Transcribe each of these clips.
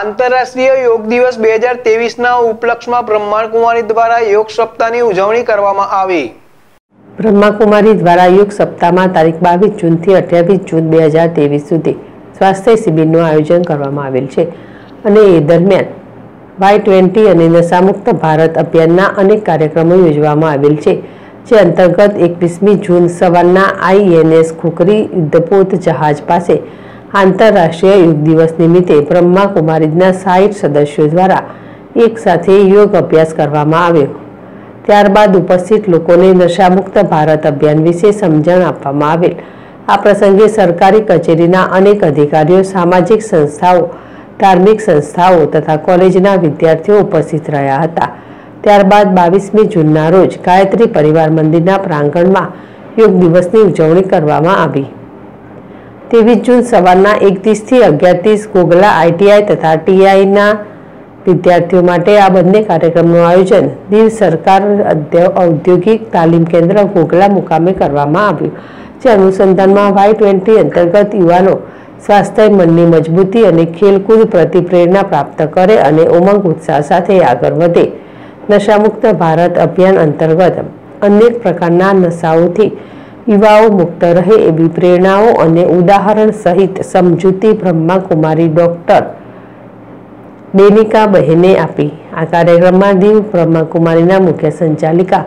આંતરરાષ્ટ્રીય યોગ દિવસ 2023 ના ઉપલક્ષમાં બ્રહ્માકુમારી દ્વારા યોગ સપ્તાહની ઉજવણી કરવામાં આવી. બ્રહ્માકુમારી દ્વારા યોગ સપ્તાહમાં તારીખ 22 જૂન થી 28 જૂન 2023 સુધી સ્વાસ્થ્ય શિબિરનું આયોજન કરવામાં આવેલ છે અને એ દરમિયાન Y20 અને નશામુક્ત ભારત અભિયાનના અનેક કાર્યક્રમો યોજવામાં આવેલ છે જે અંતર્ગત 21મી જૂન સવારના INS ખુકરી યુદ્ધપોત જહાજ પાસે आंतरराष्ट्रीय योग दिवस निमित्ते ब्रह्माकुमारी 60 सदस्यों द्वारा एक साथ योग अभ्यास करवामां आव्यो. त्यारबाद उपस्थित लोकोने नशामुक्त भारत अभियान विषे समझण आपवामां आवेल. आ प्रसंगे सरकारी कचेरीना अनेक अधिकारीओ सामाजिक संस्थाओं धार्मिक संस्थाओं तथा कॉलेजना विद्यार्थीओ उपस्थित रह्या हता. त्यारबाद 22मी जूनना रोज गायत्री परिवार मंदिरना प्रांगणमां योग दिवसनी उजवणी करवामां आवी. 23 जून सवारना 1:30 થી 11:30 गोगला ITI तथा TI ना विद्यार्थियों माटे आ बंने कार्यक्रमनुं आयोजन दीव सरकार औद्योगिक तालीम केन्द्र गोगला मुकामे करवामां आव्युं. जे अनुसंधानमां Y20 अंतर्गत युवानो स्वास्थ्य मननी मजबूती अने खेलकूद प्रति प्रेरणा प्राप्त करे अने उमंग उत्साह साथे आगळ वधे. नशामुक्त भारत अभियान अंतर्गत अनेक प्रकारना नशाओथी युवाओ मुक्त रहे एवं प्रेरणाओं और उदाहरण सहित समझूती ब्रह्माकुमारी डॉक्टर डेनिका बहने आपी. आ कार्यक्रम में दीव ब्रह्माकुमारी मुख्य संचालिका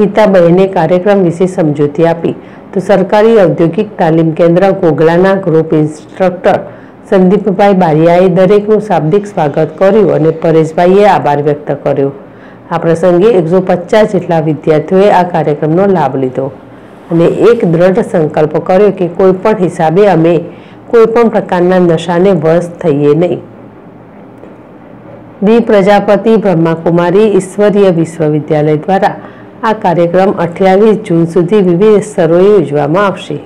गीता बहने कार्यक्रम विषे समझूती आपी तो सरकारी औद्योगिक तालीम केन्द्र गोगलाना ग्रुप इंस्ट्रक्टर संदीपभाई बारियाए दरेकनुं शाब्दिक स्वागत कर्युं अने परेशभाईए आभार व्यक्त कर्यो. आ प्रसंगे 150 जेटला विद्यार्थीओए आ कार्यक्रमनो लाभ लीधो અને એક દ્રઢ સંકલ્પ કર્યો કે કોઈ પણ હિસાબે અમે કોઈ પણ પ્રકારના નશાને વશ થઈએ નહીં. દી પ્રજાપતિ બ્રહ્માકુમારી ઈશ્વરીય વિશ્વવિદ્યાલય દ્વારા આ કાર્યક્રમ 28 જૂન સુધી વિવિધ સ્તરોએ યોજવામાં આવશે.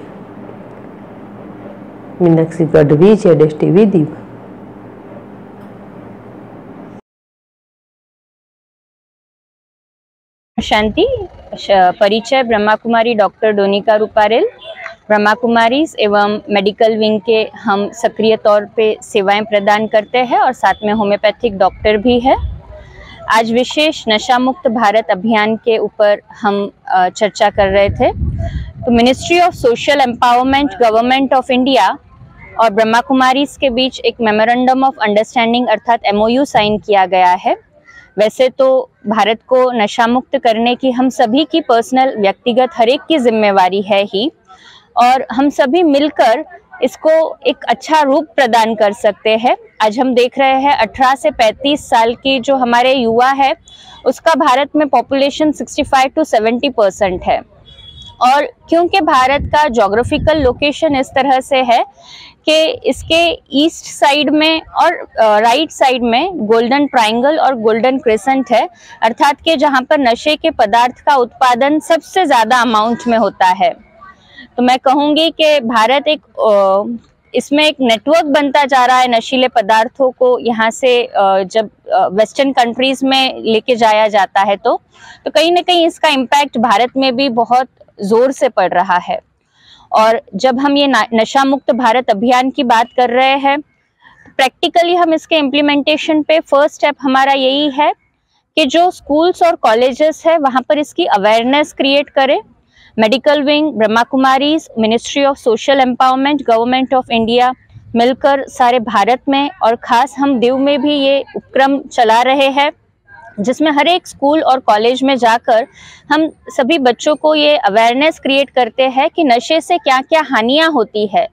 મીનાક્ષી ગઢવી, ZSTV દીવ. शांति परिचय ब्रह्माकुमारी डॉक्टर डोनिका रूपारेल ब्रह्माकुमारी एवं मेडिकल विंग के हम सक्रिय तौर पे सेवाएं प्रदान करते हैं और साथ में होम्योपैथिक डॉक्टर भी है. आज विशेष नशा मुक्त भारत अभियान के ऊपर हम चर्चा कर रहे थे तो ministry of social empowerment government of India और ब्रह्माकुमारी के बीच एक मेमोरेंडम ऑफ अंडरस्टैंडिंग अर्थात MOU साइन किया गया है. वैसे तो भारत को नशा मुक्त करने की हम सभी की पर्सनल व्यक्तिगत हर एक की जिम्मेवारी है ही और हम सभी मिलकर इसको एक अच्छा रूप प्रदान कर सकते हैं. आज हम देख रहे हैं 18 से 35 साल की जो हमारे युवा है उसका भारत में पॉपुलेशन 65 to 70% है और क्योंकि भारत का ज्योग्राफिकल लोकेशन इस तरह से है कि इसके ईस्ट साइड में और राइट साइड में गोल्डन ट्रायंगल और गोल्डन क्रेसेंट है अर्थात के जहां पर नशे के पदार्थ का उत्पादन सबसे ज़्यादा अमाउंट में होता है. तो मैं कहूँगी कि भारत एक इसमें एक नेटवर्क बनता जा रहा है. नशीले पदार्थों को यहाँ से जब वेस्टर्न कंट्रीज़ में लेके जाया जाता है तो कहीं ना कहीं इसका इम्पैक्ट भारत में भी बहुत ज़ोर से पड़ रहा है. और जब हम ये नशा मुक्त भारत अभियान की बात कर रहे हैं प्रैक्टिकली हम इसके इम्प्लीमेंटेशन पे फर्स्ट स्टेप हमारा यही है कि जो स्कूल्स और कॉलेजेस है वहाँ पर इसकी अवेयरनेस क्रिएट करें. Medical wing Brahmakumari ministry of social empowerment government of India मिलकर सारे भारत में और ख़ास हम दीव में भी ये उपक्रम चला रहे हैं जिसमें हर एक स्कूल और कॉलेज में जाकर हम सभी बच्चों को ये अवेयरनेस क्रिएट करते हैं कि नशे से क्या क्या हानियाँ होती है.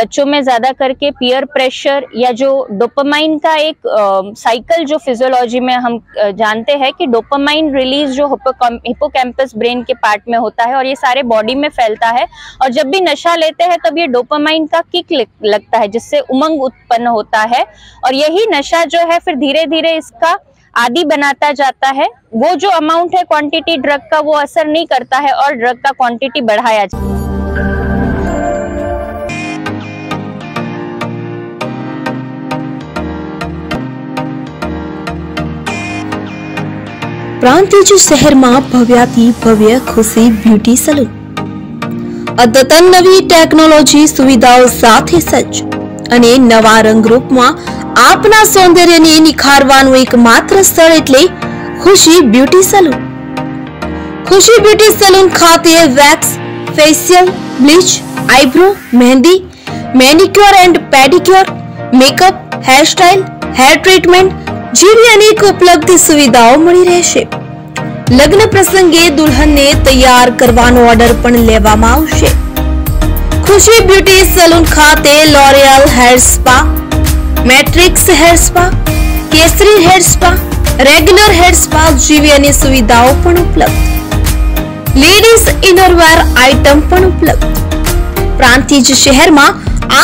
बच्चों में ज़्यादा करके पीयर प्रेशर या जो डोपामाइन का एक साइकिल जो फिजियोलॉजी में हम जानते हैं कि डोपामाइन रिलीज जो हिपोकैंपस ब्रेन के पार्ट में होता है और ये सारे बॉडी में फैलता है और जब भी नशा लेते हैं तब ये डोपामाइन का किक लगता है जिससे उमंग उत्पन्न होता है और यही नशा जो है फिर धीरे धीरे इसका आदि बनाता जाता है. वो जो अमाउंट है क्वांटिटी ड्रग का वो असर नहीं करता है और ड्रग का क्वांटिटी बढ़ाया जाता है. प्रांतिज शहर में भव्याति भव्य खुशी ब्यूटी सलून अद्यतन नवी टेक्नोलॉजी सुविधाओं साथ सज्ज અને નવા રંગરૂપમાં આપના સૌંદર્યને નિખારવાનું એકમાત્ર સ્થળ એટલે Khushi beauty salon. Khushi beauty salon खाते wax, facial, bleach, eyebrow, mehndi, manicure and pedicure, makeup, hair style, hair treatment જેવી અનેક ઉપલબ્ધ સુવિધાઓ મળી રહેશે। લગ્ન પ્રસંગે દુલ્હનને તૈયાર કરવાનો ઓર્ડર પણ લેવામાં આવશે। ખુશી બ્યુટી સલૂન ખાતે L'Oreal hair spa, Matrix hair spa, Kesari hair spa, regular hair spa જેવી અનેક સુવિધાઓ પણ ઉપલબ્ધ, લેડીઝ ઇનરવેર આઇટમ પણ ઉપલબ્ધ। પ્રાંતિજ શહેરમાં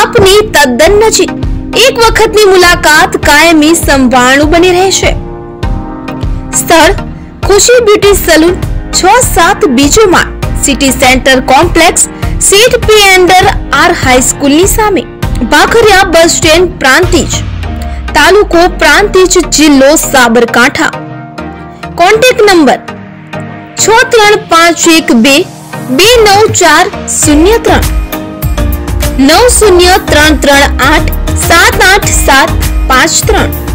આપની તદ્દન નજીક एक वक्त की मुलाकात कायमी संभाणु बनी रहेशे। स्थल खुशी ब्यूटी सलून 6-7 बीजो मार, सिटी सेंटर कॉम्प्लेक्स, सीट पी अंडर आर हाई स्कूल नी सामे, बाखरिया बस स्टेशन, प्रांतिज तालुको प्रांतिज, जिल्लो साबरकांठा। Contact number 635122940390338 78753।